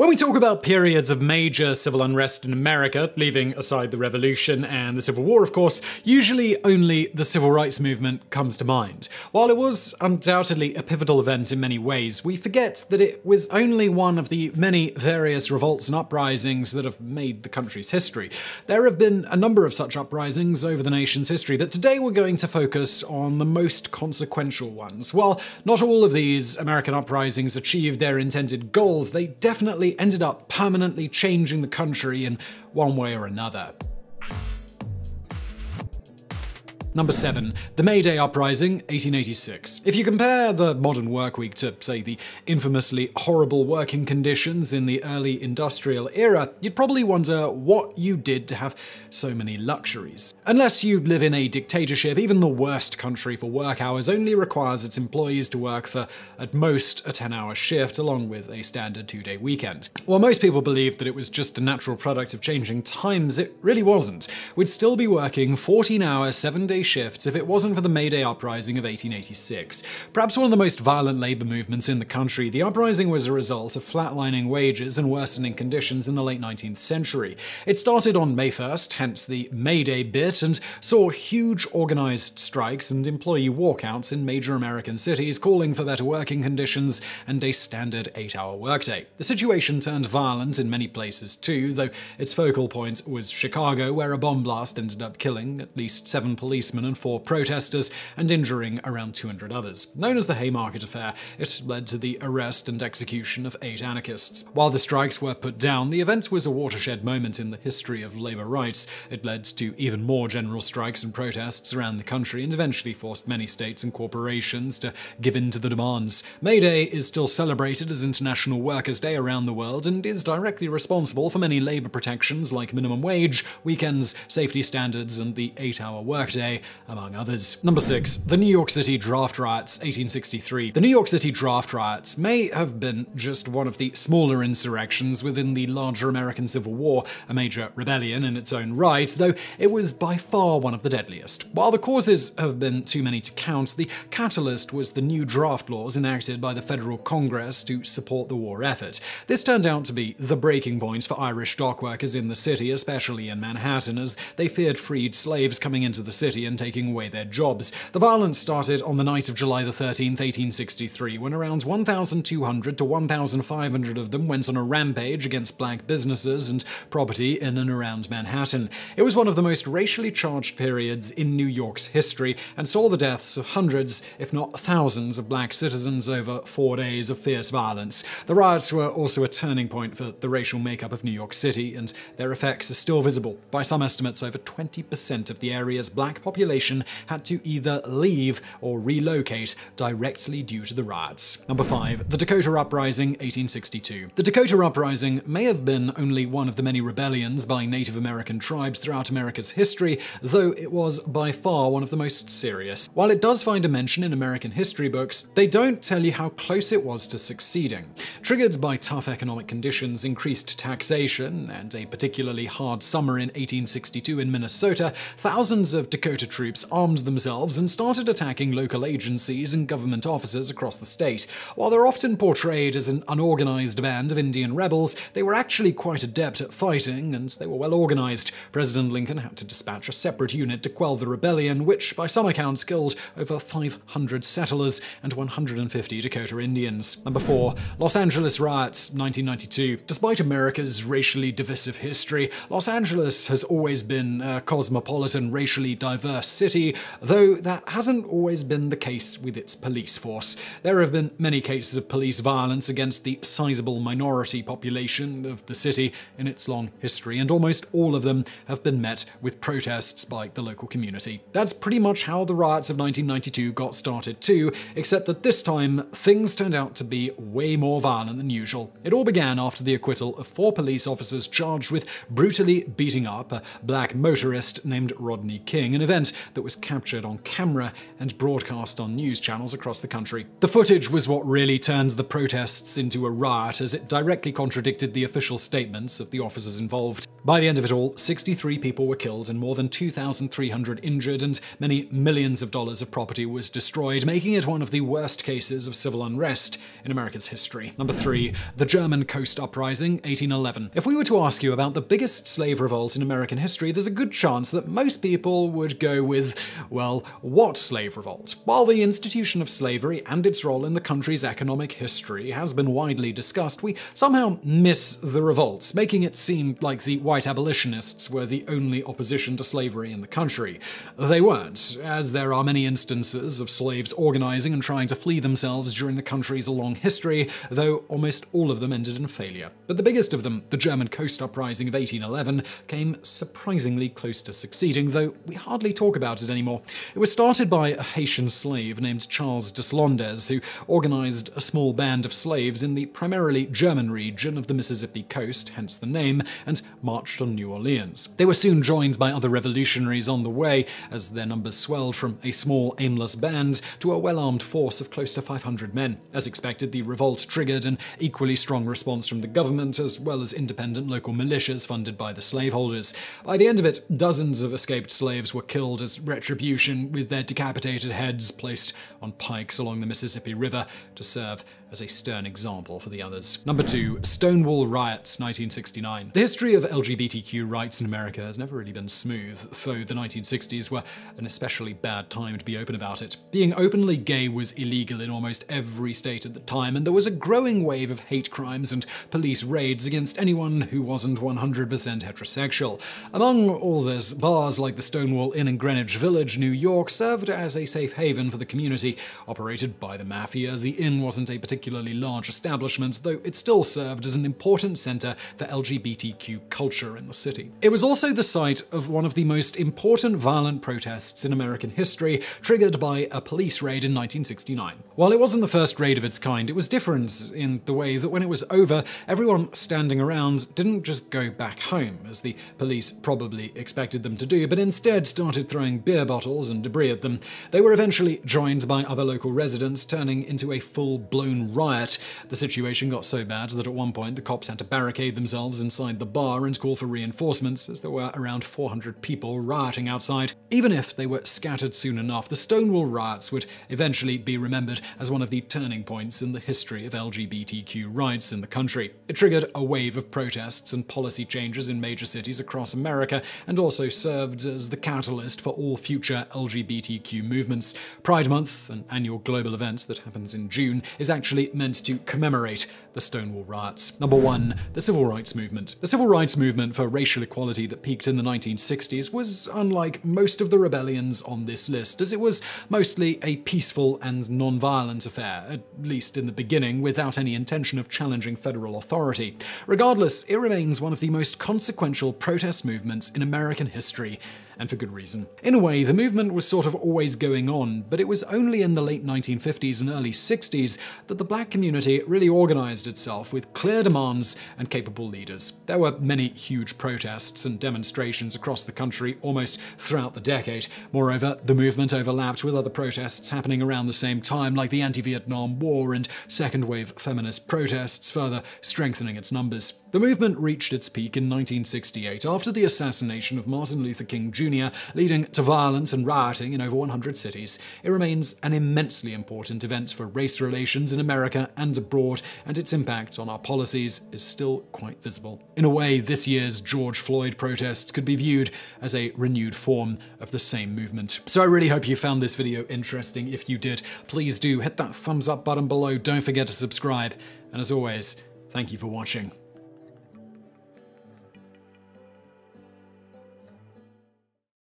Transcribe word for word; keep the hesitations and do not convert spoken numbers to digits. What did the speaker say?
When we talk about periods of major civil unrest in America, leaving aside the Revolution and the Civil War, of course, usually only the Civil Rights Movement comes to mind. While it was undoubtedly a pivotal event in many ways, we forget that it was only one of the many various revolts and uprisings that have made the country's history. There have been a number of such uprisings over the nation's history, but today we're going to focus on the most consequential ones. While not all of these American uprisings achieved their intended goals, they definitely ended up permanently changing the country in one way or another. Number seven, the May Day Uprising, eighteen eighty-six. If you compare the modern workweek to, say, the infamously horrible working conditions in the early industrial era, you'd probably wonder what you did to have so many luxuries. Unless you live in a dictatorship, even the worst country for work hours only requires its employees to work for, at most, a ten-hour shift, along with a standard two-day weekend. While most people believed that it was just a natural product of changing times, it really wasn't. We'd still be working fourteen-hour, seven-day shifts if it wasn't for the May Day Uprising of eighteen eighty-six. Perhaps one of the most violent labor movements in the country, the uprising was a result of flatlining wages and worsening conditions in the late nineteenth century. It started on May first, hence the May Day bit, and saw huge organized strikes and employee walkouts in major American cities calling for better working conditions and a standard eight-hour workday. The situation turned violent in many places too, though its focal point was Chicago, where a bomb blast ended up killing at least seven police and four protesters, and injuring around two hundred others. Known as the Haymarket Affair, it led to the arrest and execution of eight anarchists. While the strikes were put down, the event was a watershed moment in the history of labor rights. It led to even more general strikes and protests around the country, and eventually forced many states and corporations to give in to the demands. May Day is still celebrated as International Workers' Day around the world, and is directly responsible for many labor protections like minimum wage, weekends, safety standards, and the eight-hour workday, among others. Number six, the New York City Draft Riots, eighteen sixty-three. The New York City Draft Riots may have been just one of the smaller insurrections within the larger American Civil War, a major rebellion in its own right, though it was by far one of the deadliest. While the causes have been too many to count, the catalyst was the new draft laws enacted by the federal Congress to support the war effort. This turned out to be the breaking point for Irish dock workers in the city, especially in Manhattan, as they feared freed slaves coming into the city and taking away their jobs. The violence started on the night of July the thirteenth, eighteen sixty-three, when around one thousand two hundred to one thousand five hundred of them went on a rampage against black businesses and property in and around Manhattan. It was one of the most racially charged periods in New York's history, and saw the deaths of hundreds, if not thousands, of black citizens over four days of fierce violence. The riots were also a turning point for the racial makeup of New York City, and their effects are still visible. By some estimates, over twenty percent of the area's black population population had to either leave or relocate directly due to the riots. Number five, the Dakota Uprising, eighteen sixty-two. The Dakota Uprising may have been only one of the many rebellions by Native American tribes throughout America's history, though it was by far one of the most serious. While it does find a mention in American history books, they don't tell you how close it was to succeeding. Triggered by tough economic conditions, increased taxation, and a particularly hard summer in eighteen sixty-two in Minnesota, thousands of Dakota troops armed themselves and started attacking local agencies and government offices across the state. While they're often portrayed as an unorganized band of Indian rebels, they were actually quite adept at fighting, and they were well organized. President Lincoln had to dispatch a separate unit to quell the rebellion, which by some accounts killed over five hundred settlers and one hundred fifty Dakota Indians. Number four, Los Angeles Riots, nineteen ninety-two. Despite America's racially divisive history, Los Angeles has always been a cosmopolitan, racially diverse city, though that hasn't always been the case with its police force. There have been many cases of police violence against the sizable minority population of the city in its long history, and almost all of them have been met with protests by the local community. That's pretty much how the riots of nineteen ninety-two got started too, except that this time things turned out to be way more violent than usual. It all began after the acquittal of four police officers charged with brutally beating up a black motorist named Rodney King, an event that was captured on camera and broadcast on news channels across the country. The footage was what really turned the protests into a riot, as it directly contradicted the official statements of the officers involved. By the end of it all, sixty-three people were killed and more than two thousand three hundred injured, and many millions of dollars of property was destroyed, making it one of the worst cases of civil unrest in America's history. Number three, the German Coast Uprising, eighteen eleven. If we were to ask you about the biggest slave revolt in American history, there's a good chance that most people would go with, well, what slave revolt? While the institution of slavery and its role in the country's economic history has been widely discussed, we somehow miss the revolts, making it seem like the white abolitionists were the only opposition to slavery in the country. They weren't, as there are many instances of slaves organizing and trying to flee themselves during the country's long history, though almost all of them ended in failure. But the biggest of them, the German Coast Uprising of eighteen eleven, came surprisingly close to succeeding, though we hardly talk about it anymore. It was started by a Haitian slave named Charles Deslondes, who organized a small band of slaves in the primarily German region of the Mississippi coast, hence the name, and marched on New Orleans. They were soon joined by other revolutionaries on the way, as their numbers swelled from a small, aimless band to a well-armed force of close to five hundred men. As expected, the revolt triggered an equally strong response from the government, as well as independent local militias funded by the slaveholders. By the end of it, dozens of escaped slaves were killed as retribution, with their decapitated heads placed on pikes along the Mississippi River to serve as a stern example for the others. Number two, Stonewall Riots, nineteen sixty-nine. The history of L G B T Q rights in America has never really been smooth, though the nineteen sixties were an especially bad time to be open about it. Being openly gay was illegal in almost every state at the time, and there was a growing wave of hate crimes and police raids against anyone who wasn't one hundred percent heterosexual. Among all this, bars like the Stonewall Inn in Greenwich Village, New York, served as a safe haven for the community. Operated by the mafia, the inn wasn't a particular particularly large establishments, though it still served as an important center for L G B T Q culture in the city. It was also the site of one of the most important violent protests in American history, triggered by a police raid in nineteen sixty-nine. While it wasn't the first raid of its kind, it was different in the way that when it was over, everyone standing around didn't just go back home, as the police probably expected them to do, but instead started throwing beer bottles and debris at them. They were eventually joined by other local residents, turning into a full-blown riot. The situation got so bad that at one point the cops had to barricade themselves inside the bar and call for reinforcements, as there were around four hundred people rioting outside. Even if they were scattered soon enough, the Stonewall Riots would eventually be remembered as one of the turning points in the history of L G B T Q rights in the country. It triggered a wave of protests and policy changes in major cities across America, and also served as the catalyst for all future L G B T Q movements. Pride Month, an annual global event that happens in June, is actually meant to commemorate the Stonewall Riots. Number one, the Civil Rights Movement. The Civil Rights Movement for racial equality that peaked in the nineteen sixties was unlike most of the rebellions on this list, as it was mostly a peaceful and non-violent affair, at least in the beginning, without any intention of challenging federal authority. Regardless, it remains one of the most consequential protest movements in American history, and for good reason. In a way, the movement was sort of always going on, but it was only in the late nineteen fifties and early sixties that the black community really organized itself with clear demands and capable leaders. There were many huge protests and demonstrations across the country almost throughout the decade. Moreover, the movement overlapped with other protests happening around the same time, like the anti-Vietnam War and second-wave feminist protests, further strengthening its numbers. The movement reached its peak in nineteen sixty-eight after the assassination of Martin Luther King Junior leading to violence and rioting in over one hundred cities. It remains an immensely important event for race relations in America and abroad, and its impact on our policies is still quite visible. In a way, this year's George Floyd protests could be viewed as a renewed form of the same movement. So I really hope you found this video interesting. If you did, please do hit that thumbs up button below, don't forget to subscribe, and as always, thank you for watching.